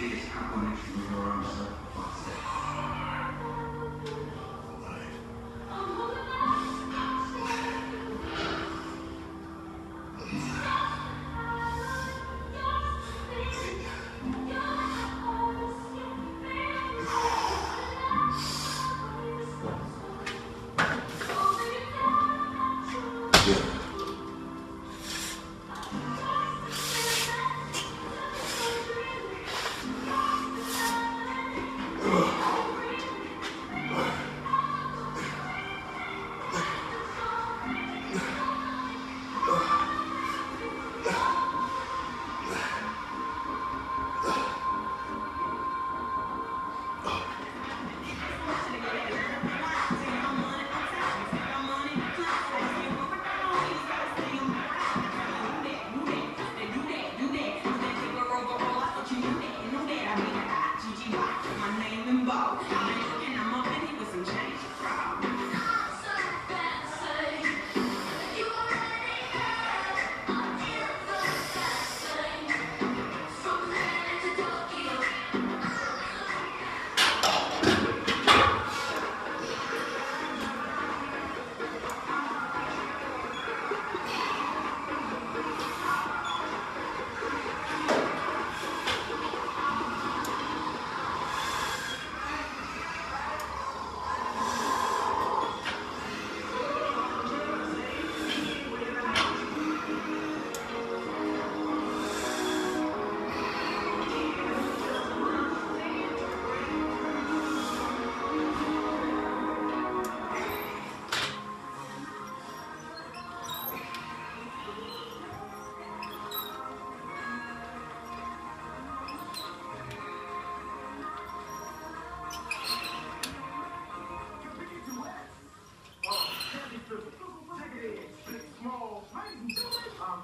biggest complimentary meal on earth.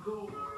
Go.